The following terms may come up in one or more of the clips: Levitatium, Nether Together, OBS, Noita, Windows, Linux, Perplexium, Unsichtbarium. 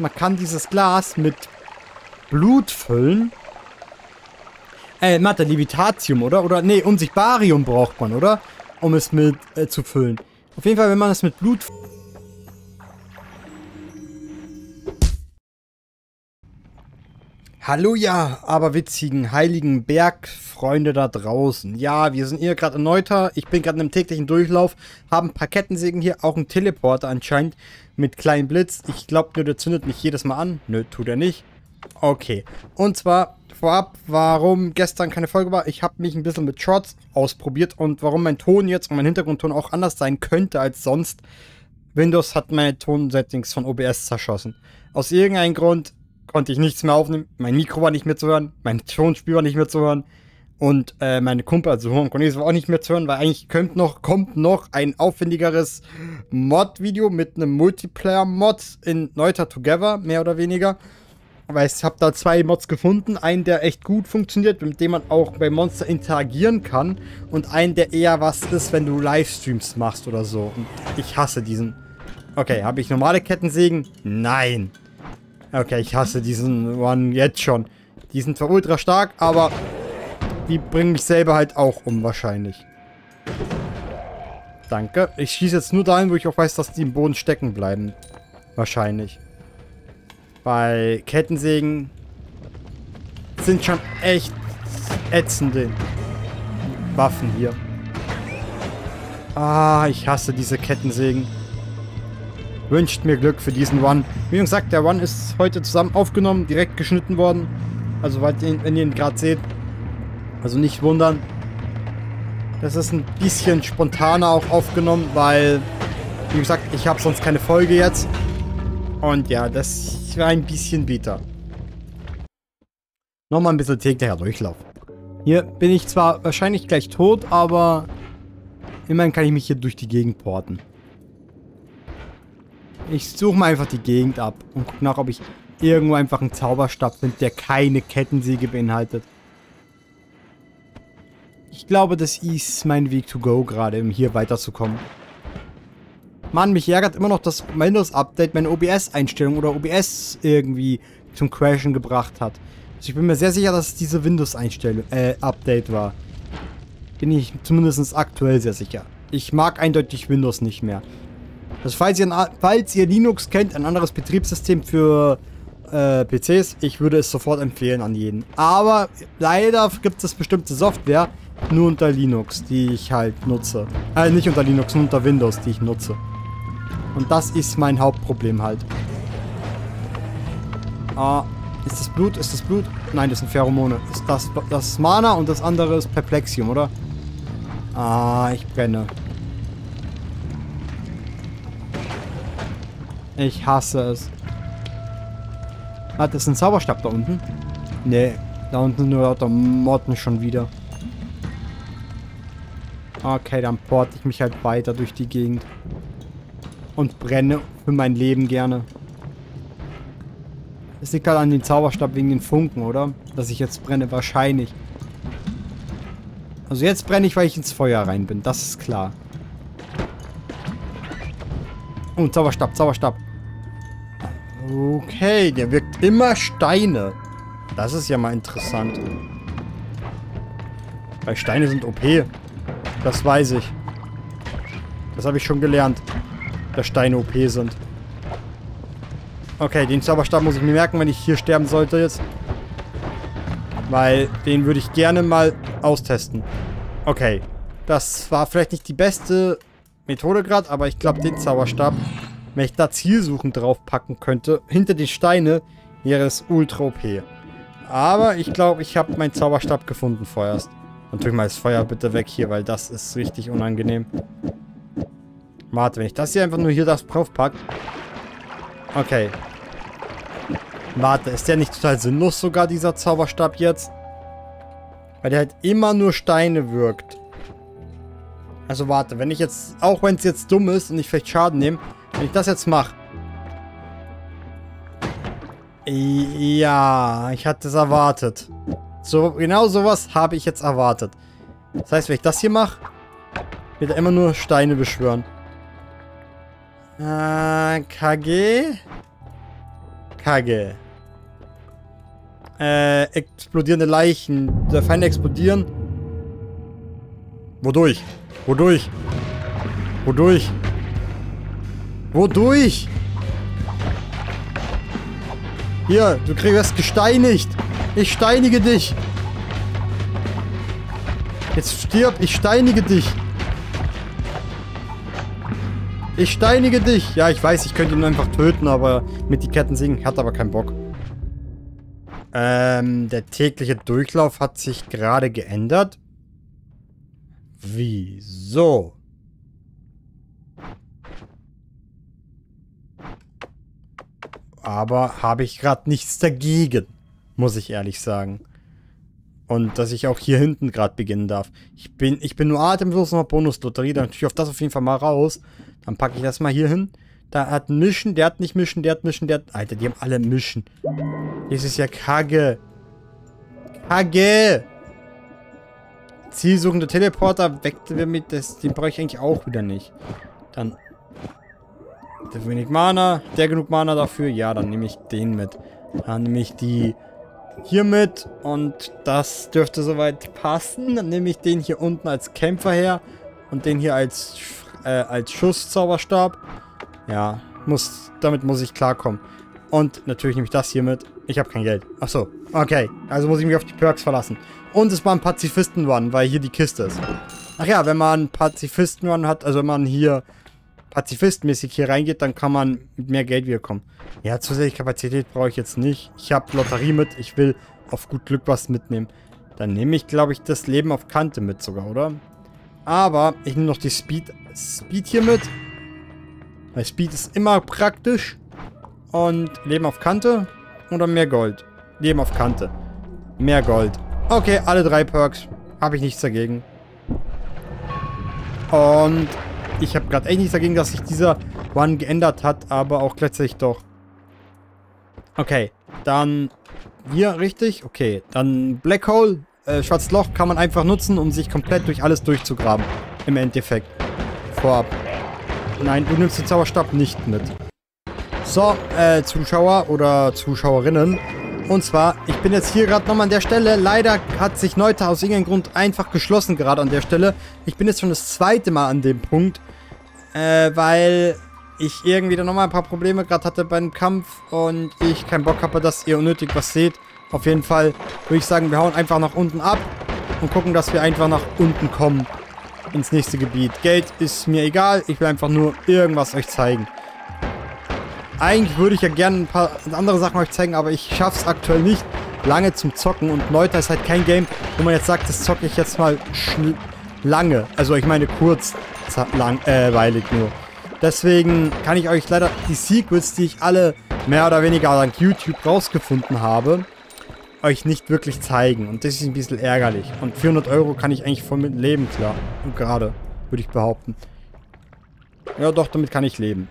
Man kann dieses Glas mit Blut füllen. Mathe, Levitatium, oder? Oder, nee, Unsichtbarium braucht man, oder? Um es mit, zu füllen. Auf jeden Fall, wenn man es mit Blut... Hallo, ja, aberwitzigen, heiligen Bergfreunde da draußen. Ja, wir sind hier gerade in Noita. Ich bin gerade in einem täglichen Durchlauf. Haben ein paar Kettensägen hier, auch einen Teleporter anscheinend mit kleinen Blitz. Ich glaube nur, der zündet mich jedes Mal an. Nö, tut er nicht. Okay, und zwar vorab, warum gestern keine Folge war. Ich habe mich ein bisschen mit Shorts ausprobiert und warum mein Ton jetzt und mein Hintergrundton auch anders sein könnte als sonst. Windows hat meine Tonsettings von OBS zerschossen. Aus irgendeinem Grund... konnte ich nichts mehr aufnehmen, mein Mikro war nicht mehr zu hören, mein Tonspür war nicht mehr zu hören und meine Kumpel, also Horn Cornelis, war auch nicht mehr zu hören, weil eigentlich kommt noch ein aufwendigeres Mod-Video mit einem Multiplayer-Mod in Nether Together, mehr oder weniger. Weil ich habe da zwei Mods gefunden, einen, der echt gut funktioniert, mit dem man auch bei Monster interagieren kann und einen, der eher was ist, wenn du Livestreams machst oder so. Und ich hasse diesen. Okay, habe ich normale Kettensägen? Nein! Okay, ich hasse diesen One jetzt schon. Die sind zwar ultra stark, aber die bringen mich selber halt auch um wahrscheinlich. Danke. Ich schieße jetzt nur dahin, wo ich auch weiß, dass die im Boden stecken bleiben. Wahrscheinlich. Weil Kettensägen sind schon echt ätzende Waffen hier. Ah, ich hasse diese Kettensägen. Wünscht mir Glück für diesen One. Wie gesagt, der One ist heute zusammen aufgenommen, direkt geschnitten worden. Also, wenn ihr ihn gerade seht. Also nicht wundern. Das ist ein bisschen spontaner auch aufgenommen, weil, wie gesagt, ich habe sonst keine Folge jetzt. Und ja, das war ein bisschen bitter. Nochmal ein bisschen täglicher Durchlauf. Hier bin ich zwar wahrscheinlich gleich tot, aber immerhin kann ich mich hier durch die Gegend porten. Ich suche mal einfach die Gegend ab und gucke nach, ob ich irgendwo einfach einen Zauberstab finde, der keine Kettensäge beinhaltet. Ich glaube, das ist mein Weg to go gerade, um hier weiterzukommen. Mann, mich ärgert immer noch das Windows-Update, meine OBS-Einstellung oder OBS irgendwie zum Crashen gebracht hat. Also ich bin mir sehr sicher, dass es diese Windows-Einstellung, Update war. Bin ich zumindest aktuell sehr sicher. Ich mag eindeutig Windows nicht mehr. Also falls ihr Linux kennt, ein anderes Betriebssystem für PCs, ich würde es sofort empfehlen an jeden. Aber leider gibt es bestimmte Software nur unter Linux, die ich halt nutze. Nicht unter Linux, nur unter Windows, die ich nutze. Und das ist mein Hauptproblem halt. Ah, ist das Blut? Ist das Blut? Nein, das sind Pheromone. Ist das Mana und das andere ist Perplexium, oder? Ah, ich brenne. Ich hasse es. Ah, das ist ein Zauberstab da unten. Nee, da unten nur lauter Motten schon wieder. Okay, dann porte ich mich halt weiter durch die Gegend. Und brenne für mein Leben gerne. Es liegt halt an den Zauberstab wegen den Funken, oder? Dass ich jetzt brenne, wahrscheinlich. Also jetzt brenne ich, weil ich ins Feuer rein bin, das ist klar. Oh, Zauberstab, Zauberstab. Okay, der wirkt immer Steine. Das ist ja mal interessant. Weil Steine sind OP. Das weiß ich. Das habe ich schon gelernt. Dass Steine OP sind. Okay, den Zauberstab muss ich mir merken, wenn ich hier sterben sollte jetzt. Weil den würde ich gerne mal austesten. Okay. Das war vielleicht nicht die beste... Methode gerade, aber ich glaube, den Zauberstab, wenn ich da zielsuchend draufpacken könnte, hinter die Steine, wäre es ultra OP. Aber ich glaube, ich habe meinen Zauberstab gefunden vorerst. Und tue ich mal das Feuer bitte weg hier, weil das ist richtig unangenehm. Warte, wenn ich das hier einfach nur hier draufpacke. Okay. Warte, ist der nicht total sinnlos sogar, dieser Zauberstab jetzt? Weil der halt immer nur Steine wirkt. Also warte, wenn ich jetzt, auch wenn es jetzt dumm ist und ich vielleicht Schaden nehme, wenn ich das jetzt mache. Ja, ich hatte es erwartet. So, genau sowas habe ich jetzt erwartet. Das heißt, wenn ich das hier mache, wird er immer nur Steine beschwören. KG? Kacke. Explodierende Leichen. Der Feinde explodieren. Wodurch? Wodurch? Wodurch? Wodurch? Hier, du kriegst gesteinigt. Ich steinige dich. Jetzt stirb, ich steinige dich. Ich steinige dich. Ja, ich weiß, ich könnte ihn einfach töten, aber mit die Ketten singen, hat aber keinen Bock. Der tägliche Durchlauf hat sich gerade geändert. Wieso? Aber habe ich gerade nichts dagegen, muss ich ehrlich sagen. Und dass ich auch hier hinten gerade beginnen darf. Ich bin nur atemlos noch Bonuslotterie, dann tue ich auf das auf jeden Fall mal raus. Dann packe ich das mal hier hin. Da hat Mischen, der hat nicht Mischen, der hat Mischen, der hat... Alter, die haben alle Mischen. Das ist ja Kacke. Kacke! Zielsuchende Teleporter weckte wir mit. Den brauche ich eigentlich auch wieder nicht. Dann... wenig Mana. Der genug Mana dafür. Ja, dann nehme ich den mit. Dann nehme ich die... hier mit. Und das dürfte soweit passen. Dann nehme ich den hier unten als Kämpfer her. Und den hier als Schusszauberstab. Ja, damit muss ich klarkommen. Und natürlich nehme ich das hier mit. Ich habe kein Geld. Achso, okay. Also muss ich mich auf die Perks verlassen. Und es war ein Pazifisten-Run, weil hier die Kiste ist. Ach ja, wenn man Pazifisten-Run hat, also wenn man hier pazifistmäßig hier reingeht, dann kann man mit mehr Geld wiederkommen. Ja, zusätzliche Kapazität brauche ich jetzt nicht. Ich habe Lotterie mit. Ich will auf gut Glück was mitnehmen. Dann nehme ich, glaube ich, das Leben auf Kante mit sogar, oder? Aber ich nehme noch die Speed hier mit. Weil Speed ist immer praktisch. Und Leben auf Kante oder mehr Gold? Leben auf Kante. Mehr Gold. Okay, alle drei Perks. Habe ich nichts dagegen. Und ich habe gerade echt nichts dagegen, dass sich dieser One geändert hat, aber auch gleichzeitig doch. Okay, dann hier richtig. Okay, dann Black Hole, Schwarzes Loch kann man einfach nutzen, um sich komplett durch alles durchzugraben. Im Endeffekt. Vorab. Nein, du nimmst den Zauberstab nicht mit. So, Zuschauer oder Zuschauerinnen. Und zwar, ich bin jetzt hier gerade nochmal an der Stelle. Leider hat sich Noita aus irgendeinem Grund einfach geschlossen gerade an der Stelle. Ich bin jetzt schon das zweite Mal an dem Punkt, weil ich irgendwie da nochmal ein paar Probleme gerade hatte beim Kampf und ich keinen Bock habe, dass ihr unnötig was seht. Auf jeden Fall würde ich sagen, wir hauen einfach nach unten ab und gucken, dass wir einfach nach unten kommen ins nächste Gebiet. Geld ist mir egal, ich will einfach nur irgendwas euch zeigen. Eigentlich würde ich ja gerne ein paar andere Sachen euch zeigen, aber ich schaff's aktuell nicht lange zum Zocken. Und Leute, ist halt kein Game, wo man jetzt sagt, das zocke ich jetzt mal lange. Also ich meine kurz, langweilig nur. Deswegen kann ich euch leider die Secrets, die ich alle mehr oder weniger dank YouTube rausgefunden habe, euch nicht wirklich zeigen. Und das ist ein bisschen ärgerlich. Und 400 € kann ich eigentlich voll mit leben, klar. Und gerade, würde ich behaupten. Ja doch, damit kann ich leben.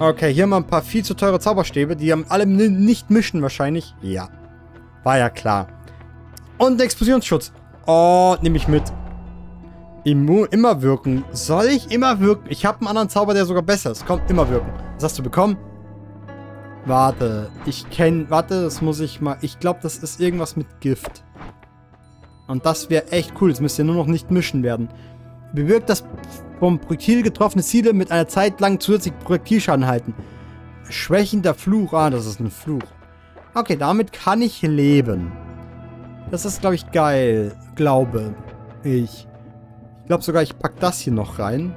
Okay, hier haben wir ein paar viel zu teure Zauberstäbe. Die haben alle nicht mischen wahrscheinlich. Ja, war ja klar. Und Explosionsschutz. Oh, nehme ich mit. Immer wirken. Soll ich immer wirken? Ich habe einen anderen Zauber, der sogar besser ist. Komm, immer wirken. Was hast du bekommen? Warte, warte, das muss ich mal... Ich glaube, das ist irgendwas mit Gift. Und das wäre echt cool. Das müsst ihr nur noch nicht mischen werden. Bewirkt das... vom Projektil getroffene Ziele mit einer Zeit lang zusätzlich Projektilschaden halten. Schwächender Fluch. Ah, das ist ein Fluch. Okay, damit kann ich leben. Das ist, glaube ich, geil. Glaube ich. Ich glaube sogar, ich packe das hier noch rein.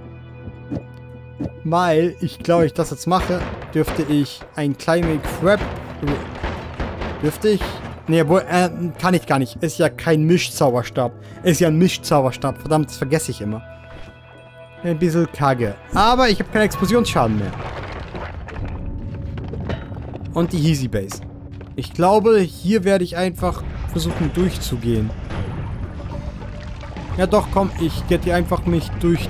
Weil, ich glaube, ich das jetzt mache, dürfte ich ein Climbing Crab... Dürfte ich... Nee, wohl, kann ich gar nicht. Ist ja kein Mischzauberstab. Ist ja ein Mischzauberstab. Verdammt, das vergesse ich immer. Ein bisschen kacke. Aber ich habe keinen Explosionsschaden mehr. Und die Easy Base. Ich glaube, hier werde ich einfach versuchen durchzugehen. Ja doch, komm, ich gehe hier einfach mich durch...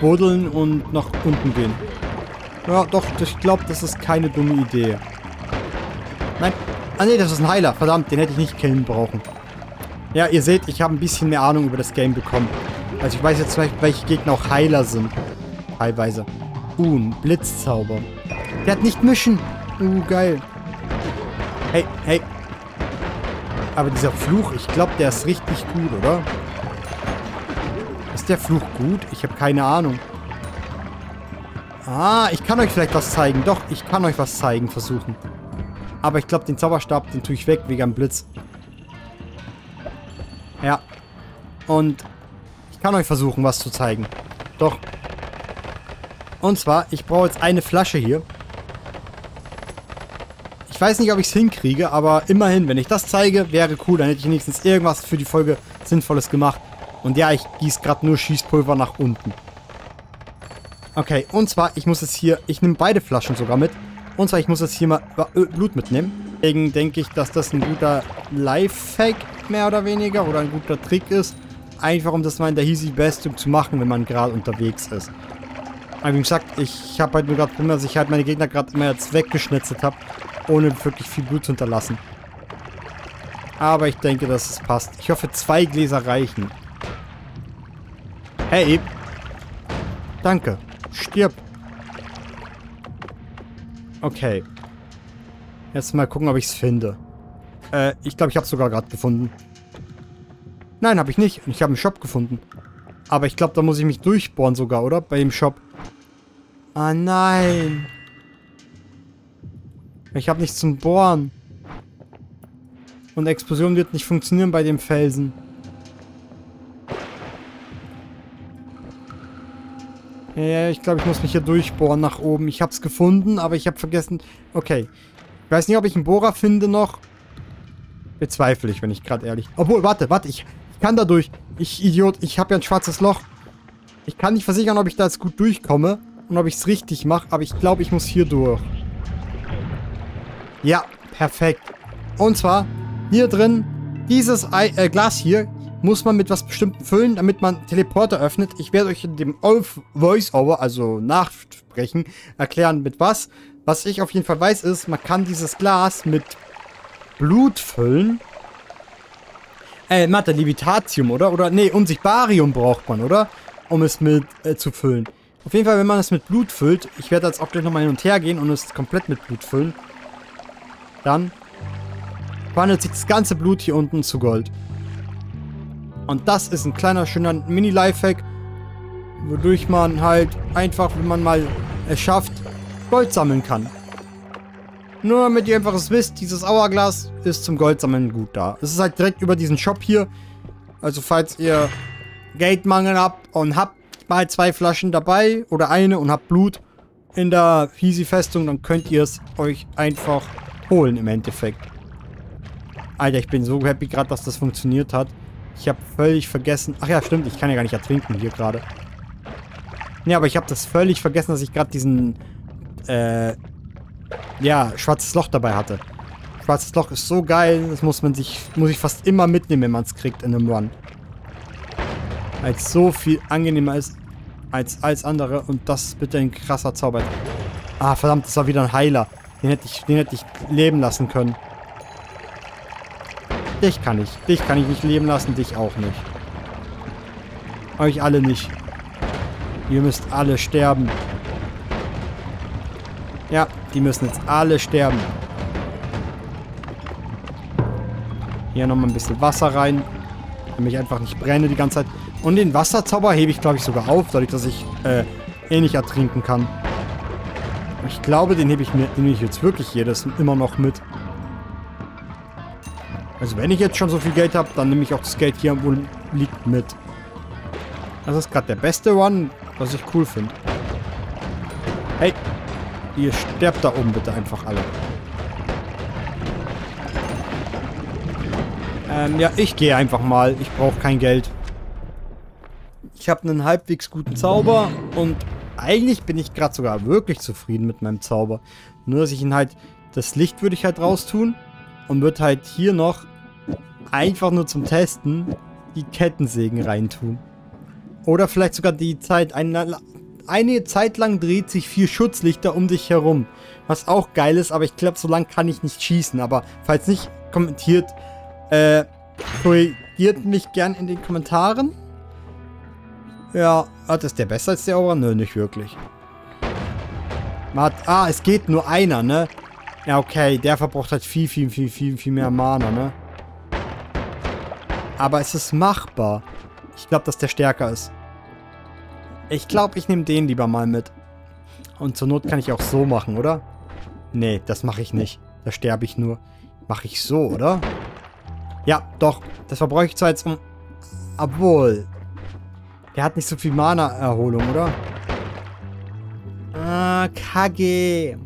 buddeln und nach unten gehen. Ja doch, ich glaube, das ist keine dumme Idee. Nein. Ah ne, das ist ein Heiler. Verdammt, den hätte ich nicht killen brauchen. Ja, ihr seht, ich habe ein bisschen mehr Ahnung über das Game bekommen. Also ich weiß jetzt vielleicht, welche Gegner auch Heiler sind. teilweise. Ein Blitzzauber. Der hat nicht mischen. Geil. Hey, hey. Aber dieser Fluch, ich glaube, der ist richtig gut, oder? Ist der Fluch gut? Ich habe keine Ahnung. Ah, ich kann euch vielleicht was zeigen. Doch, ich kann euch was zeigen, versuchen. Aber ich glaube, den Zauberstab, den tue ich weg, wegen einem Blitz. Ja. Und ich kann euch versuchen, was zu zeigen. Doch. Und zwar, ich brauche jetzt eine Flasche hier. Ich weiß nicht, ob ich es hinkriege, aber immerhin, wenn ich das zeige, wäre cool. Dann hätte ich wenigstens irgendwas für die Folge Sinnvolles gemacht. Und ja, ich gieße gerade nur Schießpulver nach unten. Okay, und zwar, ich muss jetzt hier... Ich nehme beide Flaschen sogar mit. Und zwar, ich muss jetzt hier mal Blut mitnehmen. Deswegen denke ich, dass das ein guter Lifehack mehr oder weniger oder ein guter Trick ist. Einfach, um das mal in der Easy Best zu machen, wenn man gerade unterwegs ist. Aber wie gesagt, ich habe halt nur gerade Probleme, dass ich halt meine Gegner gerade immer jetzt weggeschnitzelt habe, ohne wirklich viel Blut zu hinterlassen. Aber ich denke, dass es passt. Ich hoffe, 2 Gläser reichen. Hey! Danke. Stirb! Okay. Jetzt mal gucken, ob ich es finde. Ich glaube, ich habe es sogar gerade gefunden. Nein, habe ich nicht. Ich habe einen Shop gefunden. Aber ich glaube, da muss ich mich durchbohren sogar, oder? Bei dem Shop. Ah, nein. Ich habe nichts zum Bohren. Und Explosion wird nicht funktionieren bei dem Felsen. Ja, ich glaube, ich muss mich hier durchbohren nach oben. Ich habe es gefunden, aber ich habe vergessen... Okay. Ich weiß nicht, ob ich einen Bohrer finde noch. Bezweifle ich, wenn ich gerade ehrlich... Obwohl, warte. Ich kann da durch. Ich Idiot. Ich habe ja ein schwarzes Loch. Ich kann nicht versichern, ob ich da jetzt gut durchkomme. Und ob ich es richtig mache. Aber ich glaube, ich muss hier durch. Ja, perfekt. Und zwar, hier drin, dieses Glas hier, muss man mit was Bestimmtem füllen, damit man Teleporter öffnet. Ich werde euch in dem Voice-Over, also Nachsprechen, erklären mit was. Was ich auf jeden Fall weiß ist, man kann dieses Glas mit Blut füllen. Mathe, Levitatium, oder? Oder, nee, Unsichtbarium braucht man, oder? Um es mit zu füllen. Auf jeden Fall, wenn man es mit Blut füllt, ich werde jetzt auch gleich nochmal hin und her gehen und es komplett mit Blut füllen. Dann wandelt sich das ganze Blut hier unten zu Gold. Und das ist ein kleiner, schöner Mini-Lifehack, wodurch man halt einfach, wenn man mal es schafft, Gold sammeln kann. Nur damit ihr einfach es wisst, dieses Auerglas ist zum Goldsammeln gut da. Es ist halt direkt über diesen Shop hier. Also falls ihr Geldmangel habt und habt mal 2 Flaschen dabei oder eine und habt Blut in der Easy-Festung, dann könnt ihr es euch einfach holen im Endeffekt. Alter, ich bin so happy gerade, dass das funktioniert hat. Ich habe völlig vergessen... Ach ja, stimmt, ich kann ja gar nicht ertrinken hier gerade. Ne, aber ich habe das völlig vergessen, dass ich gerade diesen... ja, schwarzes Loch dabei hatte. Schwarzes Loch ist so geil, das muss ich fast immer mitnehmen, wenn man es kriegt in einem Run. Weil es so viel angenehmer ist als alles andere. Und das ist bitte ein krasser Zauber. Ah, verdammt, das war wieder ein Heiler. Den hätte ich leben lassen können. Dich kann ich nicht leben lassen, dich auch nicht. Euch alle nicht. Ihr müsst alle sterben. Ja, die müssen jetzt alle sterben. Hier nochmal ein bisschen Wasser rein. Damit ich einfach nicht brenne die ganze Zeit. Und den Wasserzauber hebe ich, glaube ich, sogar auf, dadurch, dass ich nicht ertrinken kann. Ich glaube, den nehme ich jetzt wirklich jedes immer noch mit. Also wenn ich jetzt schon so viel Geld habe, dann nehme ich auch das Geld hier, wo liegt, mit. Das ist gerade der beste Run, was ich cool finde. Hey, ihr sterbt da oben bitte einfach alle. Ja, ich gehe einfach mal. Ich brauche kein Geld. Ich habe einen halbwegs guten Zauber und... Eigentlich bin ich gerade sogar wirklich zufrieden mit meinem Zauber. Nur, dass ich ihn halt... Das Licht würde ich halt raus tun. Und würde halt hier noch... Einfach nur zum Testen... Die Kettensägen reintun. Oder vielleicht sogar die Zeit... Eine Zeit lang dreht sich 4 Schutzlichter um dich herum. Was auch geil ist, aber ich glaube, so lange kann ich nicht schießen. Aber falls nicht, kommentiert... korrigiert mich gern in den Kommentaren. Ja, ist der besser als der Aura? Nö, nicht wirklich. Es geht nur einer, ne? Ja, okay, der verbraucht halt viel mehr Mana, ne? Aber es ist machbar. Ich glaube, dass der stärker ist. Ich glaube, ich nehme den lieber mal mit. Und zur Not kann ich auch so machen, oder? Nee, das mache ich nicht. Da sterbe ich nur. Mache ich so, oder? Ja, doch. Das verbrauche ich zwar jetzt um... Obwohl... Der hat nicht so viel Mana-Erholung, oder? Ah, Kage.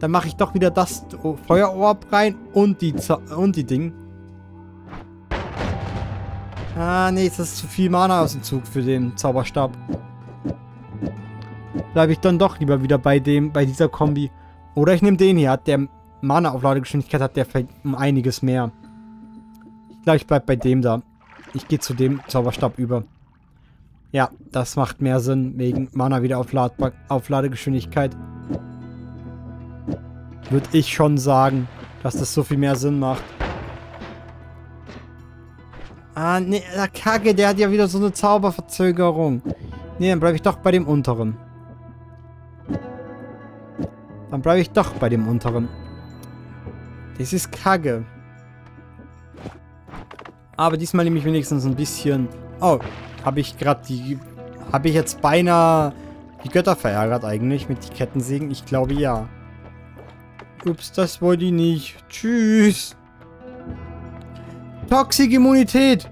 Dann mache ich doch wieder das Feuerorb rein und die Ding. Ah, nee, das ist zu viel Mana aus dem Zug für den Zauberstab. Bleibe ich dann doch lieber wieder bei dieser Kombi. Oder ich nehme den hier. Hat der Mana-Aufladegeschwindigkeit, hat der vielleicht um einiges mehr. Ich glaube, ich bleibe bei dem da. Ich gehe zu dem Zauberstab über. Ja, das macht mehr Sinn, wegen Mana-Wiederaufladegeschwindigkeit. Würde ich schon sagen, dass das so viel mehr Sinn macht. Ah, ne, der Kage, der hat ja wieder so eine Zauberverzögerung. Ne, dann bleibe ich doch bei dem unteren. Das ist Kage. Aber diesmal nehme ich wenigstens ein bisschen... Oh, habe ich jetzt beinahe die Götter verärgert eigentlich mit den Kettensägen? Ich glaube ja. Ups, das wollte ich nicht. Tschüss. Toxikimmunität.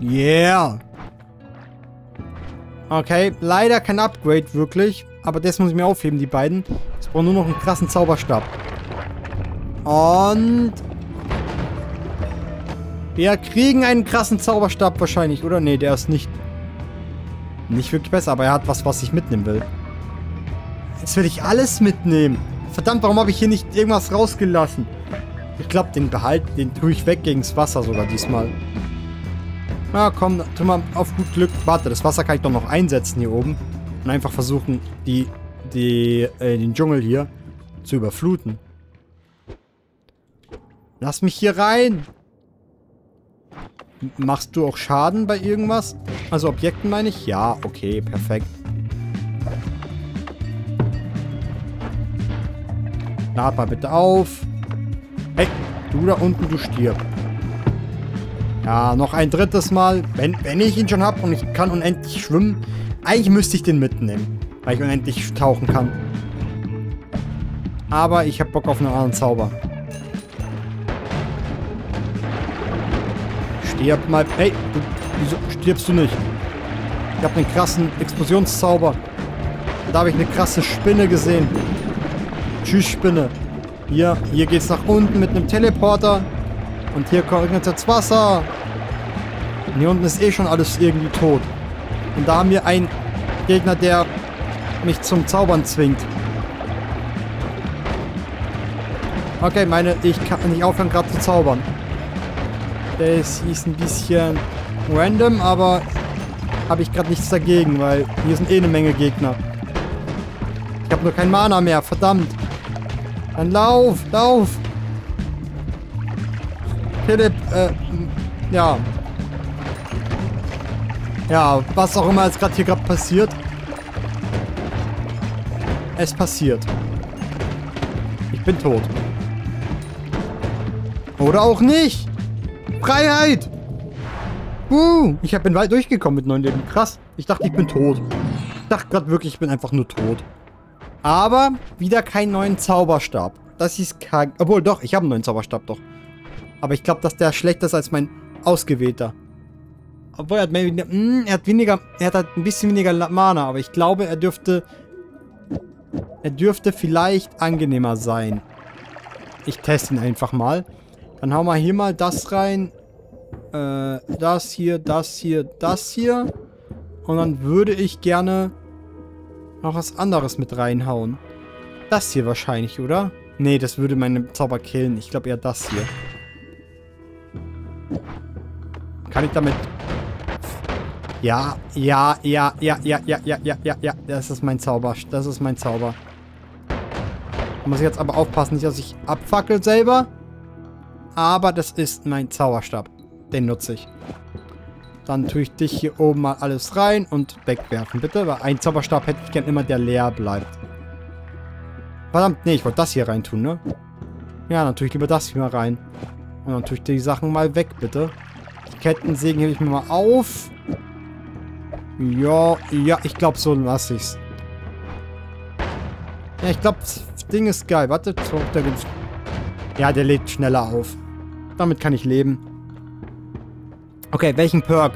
Yeah. Okay, leider kein Upgrade wirklich. Aber das muss ich mir aufheben, die beiden. Ich brauche nur noch einen krassen Zauberstab. Und... Wir kriegen einen krassen Zauberstab wahrscheinlich, oder? Nee, der ist nicht wirklich besser, aber er hat was, was ich mitnehmen will. Jetzt will ich alles mitnehmen. Verdammt, warum habe ich hier nicht irgendwas rausgelassen? Ich glaube, den tue ich weg gegens Wasser sogar diesmal. Na komm, tu mal auf gut Glück. Warte, das Wasser kann ich doch noch einsetzen hier oben. Und einfach versuchen, den Dschungel hier zu überfluten. Lass mich hier rein! Machst du auch Schaden bei irgendwas? Also Objekten meine ich? Ja, okay, perfekt. Lad mal bitte auf. Hey, du da unten, du stirbst. Ja, noch ein drittes Mal. Wenn ich ihn schon habe und ich kann unendlich schwimmen. Eigentlich müsste ich den mitnehmen, weil ich unendlich tauchen kann. Aber ich habe Bock auf einen anderen Zauber. Stirb mal. Hey, wieso stirbst du nicht? Ich habe einen krassen Explosionszauber. Da habe ich eine krasse Spinne gesehen. Tschüss, Spinne. Hier geht's nach unten mit einem Teleporter. Und hier kommt jetzt das Wasser. Und hier unten ist eh schon alles irgendwie tot. Und da haben wir einen Gegner, der mich zum Zaubern zwingt. Okay, ich kann nicht aufhören, gerade zu zaubern. Das ist ein bisschen random, aber habe ich gerade nichts dagegen, weil hier sind eh eine Menge Gegner. Ich habe nur kein Mana mehr, verdammt. Dann lauf! Philipp, ja. Ja, was auch immer jetzt gerade passiert. Es passiert. Ich bin tot. Oder auch nicht! Freiheit! Ich bin weit durchgekommen mit 9 Leben. Krass. Ich dachte, ich bin tot. Ich dachte gerade wirklich, ich bin einfach nur tot. Aber wieder keinen neuen Zauberstab. Das ist kein... Obwohl, doch, ich habe einen neuen Zauberstab, doch. Aber ich glaube, dass der schlechter ist als mein Ausgewählter. Obwohl, er hat halt ein bisschen weniger Mana. Aber ich glaube, er dürfte vielleicht angenehmer sein. Ich teste ihn einfach mal. Dann hauen wir hier mal das rein. Das hier. Und dann würde ich gerne noch was anderes mit reinhauen. Das hier wahrscheinlich, oder? Nee, das würde meine Zauber killen. Ich glaube eher das hier. Kann ich damit... Ja. Das ist mein Zauber. Da muss ich jetzt aber aufpassen, nicht, dass ich abfackel selber. Aber das ist mein Zauberstab. Den nutze ich. Dann tue ich dich hier oben mal alles rein und wegwerfen, bitte. Weil ein Zauberstab hätte ich gern immer, der leer bleibt. Verdammt, nee, ich wollte das hier rein tun, ne? Ja, natürlich lieber das hier mal rein. Und dann tue ich die Sachen mal weg, bitte. Die Kettensägen hebe ich mir mal auf. Ja, ja, ich glaube, so lasse ich's. Ja, ich glaube, das Ding ist geil. Warte, der geht's. Ja, der lädt schneller auf. Damit kann ich leben. Okay, welchen Perk?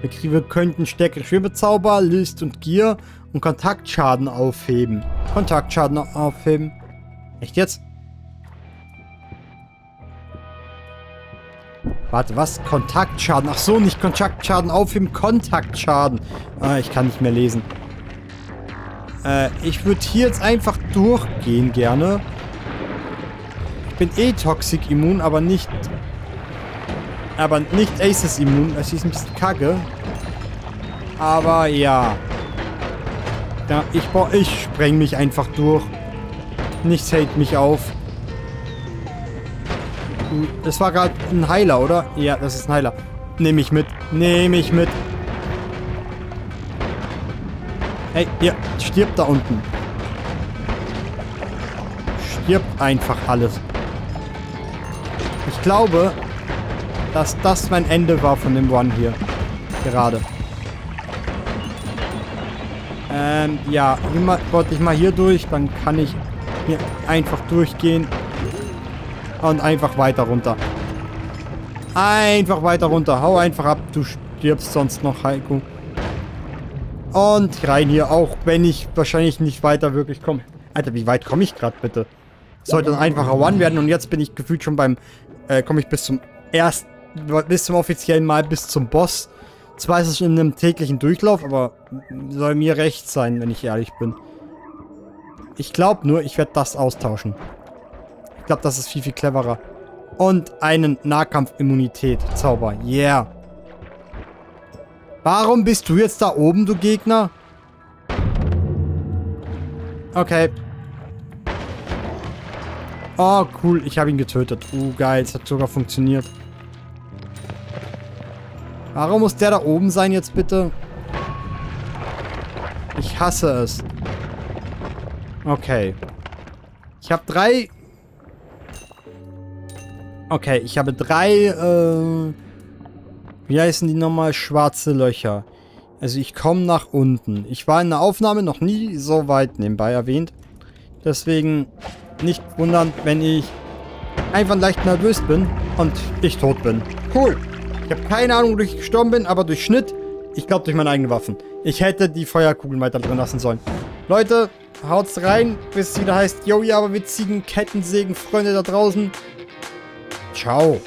Wir könnten stärkere Schwebezauber, List und Gier und Kontaktschaden aufheben. Kontaktschaden aufheben. Echt jetzt? Warte, was? Kontaktschaden? Ach so, nicht Kontaktschaden aufheben, Kontaktschaden. Ich kann nicht mehr lesen. Ich würde hier jetzt einfach durchgehen gerne. Ich bin eh Toxic immun, aber nicht... Aber nicht Aces immun. Das ist ein bisschen kacke. Aber ja. Ja, ich spreng mich einfach durch. Nichts hält mich auf. Das war gerade ein Heiler, oder? Ja, das ist ein Heiler. Nehme ich mit. Nehme ich mit. Hey, ihr stirbt da unten. Stirbt einfach alles. Ich glaube... dass das mein Ende war von dem One hier. Gerade. Ja. Immer wollte ich mal hier durch. Dann kann ich hier einfach durchgehen. Und einfach weiter runter. Einfach weiter runter. Hau einfach ab. Du stirbst sonst noch, Heiko. Und rein hier. Auch wenn ich wahrscheinlich nicht weiter wirklich komme. Alter, wie weit komme ich gerade bitte? Das sollte ein einfacher One werden. Und jetzt bin ich gefühlt schon beim... komme ich bis zum ersten... bis zum offiziellen Mal, bis zum Boss. Zwar ist es in einem täglichen Durchlauf, aber soll mir recht sein, wenn ich ehrlich bin. Ich glaube nur, ich werde das austauschen. Ich glaube, das ist viel, viel cleverer. Und einen Nahkampfimmunität-Zauber. Yeah. Warum bist du jetzt da oben, du Gegner? Okay. Oh, cool. Ich habe ihn getötet. Geil. Es hat sogar funktioniert. Warum muss der da oben sein jetzt bitte? Ich hasse es. Okay. Ich habe drei... Okay, ich habe drei... Wie heißen die nochmal? Schwarze Löcher. Also ich komme nach unten. Ich war in der Aufnahme noch nie so weit nebenbei erwähnt. Deswegen nicht wundern, wenn ich einfach leicht nervös bin und ich tot bin. Cool. Ich habe keine Ahnung, wodurch ich gestorben bin, aber durch Schnitt, ich glaube durch meine eigenen Waffen. Ich hätte die Feuerkugeln weiter drin lassen sollen. Leute, haut's rein, bis es wieder heißt, yo, ja, aber witzigen Kettensägen, Freunde da draußen. Ciao.